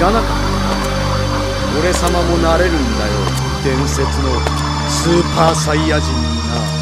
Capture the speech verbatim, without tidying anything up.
知らなかった。俺様もなれるんだよ、伝説のスーパーサイヤ人にな。